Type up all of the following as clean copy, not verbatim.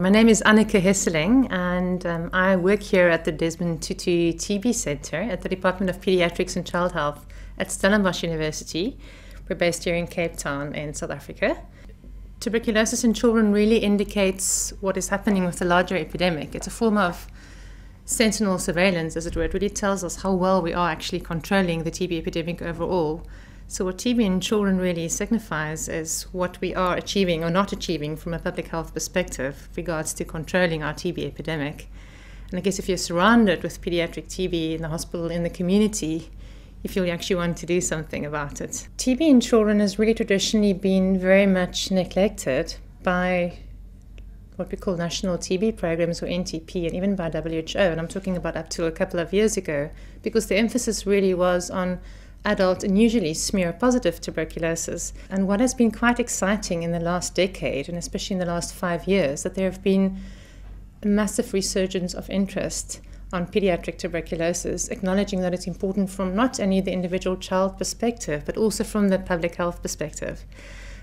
My name is Anneke Hesseling and I work here at the Desmond Tutu TB Centre at the Department of Pediatrics and Child Health at Stellenbosch University. We're based here in Cape Town in South Africa. Tuberculosis in children really indicates what is happening with the larger epidemic. It's a form of sentinel surveillance, as it were. It really tells us how well we are actually controlling the TB epidemic overall. So what TB in children really signifies is what we are achieving or not achieving from a public health perspective with regards to controlling our TB epidemic. And I guess if you're surrounded with pediatric TB in the hospital, in the community, you feel you actually want to do something about it. TB in children has really traditionally been very much neglected by what we call national TB programs, or NTP, and even by WHO, and I'm talking about up to a couple of years ago, because the emphasis really was on adult and usually smear-positive tuberculosis. And what has been quite exciting in the last decade, and especially in the last 5 years, that there have been a massive resurgence of interest on pediatric tuberculosis, acknowledging that it's important from not only the individual child perspective, but also from the public health perspective.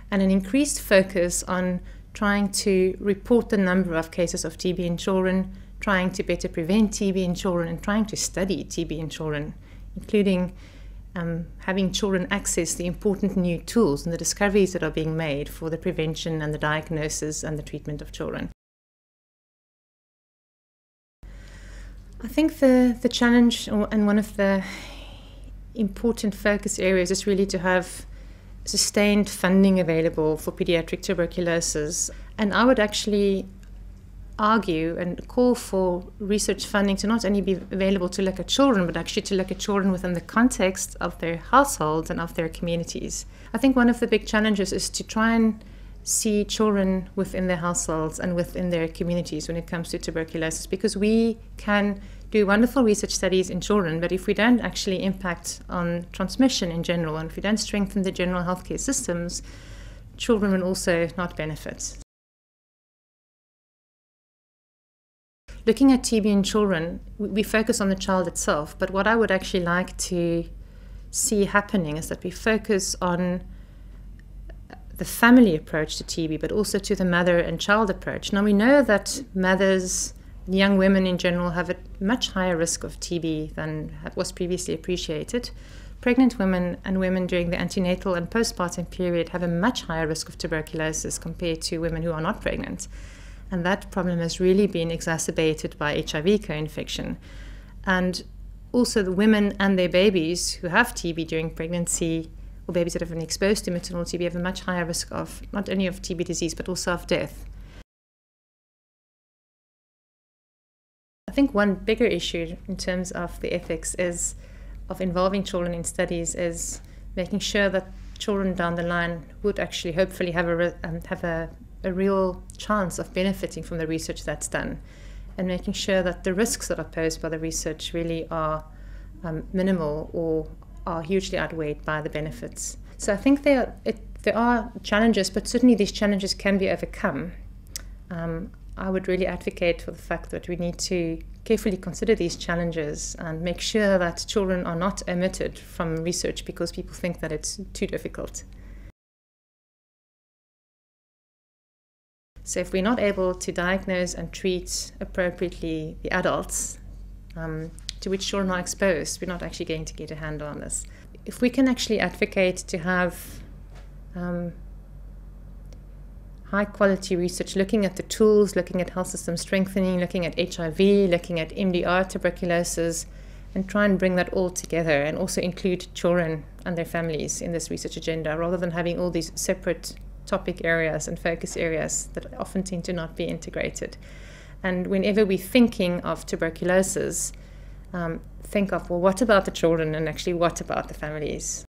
And an increased focus on trying to report the number of cases of TB in children, trying to better prevent TB in children, and trying to study TB in children, including having children access the important new tools and the discoveries that are being made for the prevention and the diagnosis and the treatment of children. I think the challenge and one of the important focus areas is really to have sustained funding available for pediatric tuberculosis. And I would actually argue and call for research funding to not only be available to look at children, but actually to look at children within the context of their households and of their communities. I think one of the big challenges is to try and see children within their households and within their communities when it comes to tuberculosis, because we can do wonderful research studies in children, but if we don't actually impact on transmission in general, and if we don't strengthen the general healthcare systems, children will also not benefit. Looking at TB in children, we focus on the child itself, but what I would actually like to see happening is that we focus on the family approach to TB, but also to the mother and child approach. Now, we know that mothers, young women in general, have a much higher risk of TB than was previously appreciated. Pregnant women and women during the antenatal and postpartum period have a much higher risk of tuberculosis compared to women who are not pregnant. And that problem has really been exacerbated by HIV co-infection. And also the women and their babies who have TB during pregnancy, or babies that have been exposed to maternal TB, have a much higher risk of not only of TB disease, but also of death. I think one bigger issue in terms of the ethics is of involving children in studies is making sure that children down the line would actually hopefully have a real chance of benefiting from the research that's done, and making sure that the risks that are posed by the research really are minimal or are hugely outweighed by the benefits. So I think there are challenges, but certainly these challenges can be overcome. I would really advocate for the fact that we need to carefully consider these challenges and make sure that children are not omitted from research because people think that it's too difficult. So if we're not able to diagnose and treat appropriately the adults to which children are exposed, we're not actually going to get a handle on this. If we can actually advocate to have high quality research looking at the tools, looking at health system strengthening, looking at HIV, looking at MDR tuberculosis, and try and bring that all together and also include children and their families in this research agenda, rather than having all these separate topic areas and focus areas that often tend to not be integrated. And whenever we're thinking of tuberculosis, think of, well, what about the children, and actually what about the families?